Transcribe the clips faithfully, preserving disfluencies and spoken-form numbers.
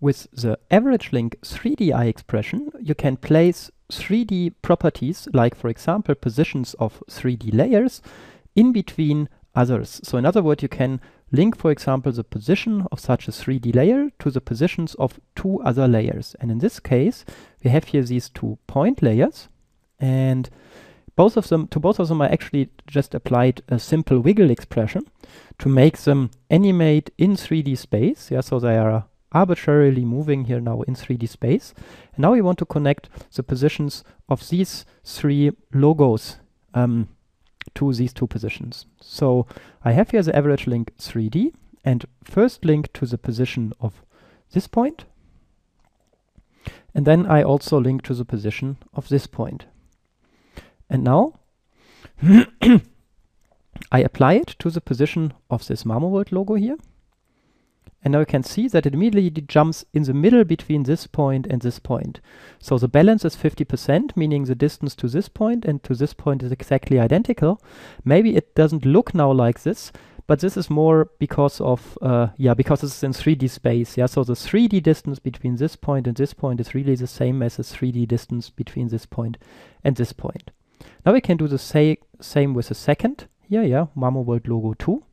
With the average link three D I expression, you can place three D properties, like for example positions of three D layers, in between others. So in other words, you can link, for example, the position of such a three D layer to the positions of two other layers. And in this case, we have here these two point layers, and both of them, to both of them I actually just applied a simple wiggle expression to make them animate in three D space. Yeah, so they are arbitrarily moving here now in three D space. And now we want to connect the positions of these three logos um, to these two positions. So I have here the average link three D and first link to the position of this point. And then I also link to the position of this point. And now I apply it to the position of this Marmoworld logo here. And now you can see that it immediately jumps in the middle between this point and this point. So the balance is fifty percent, meaning the distance to this point and to this point is exactly identical. Maybe it doesn't look now like this, but this is more because of, uh, yeah, because it's in three D space. Yeah, so the three D distance between this point and this point is really the same as the three D distance between this point and this point. Now we can do the sa same with the second. Yeah, yeah, Marmoworld logo two.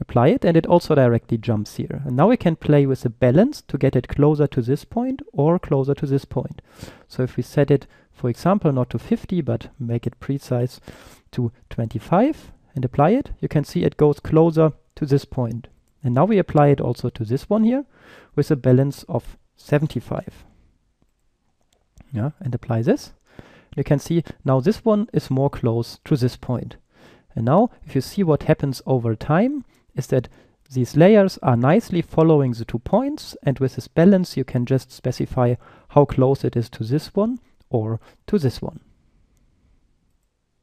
Apply it, and it also directly jumps here. And now we can play with the balance to get it closer to this point or closer to this point. So if we set it, for example, not to fifty, but make it precise to twenty-five and apply it, you can see it goes closer to this point. And now we apply it also to this one here with a balance of seventy-five. Yeah, and apply this. You can see now this one is more close to this point. And now if you see what happens over time, is that these layers are nicely following the two points, and with this balance you can just specify how close it is to this one or to this one.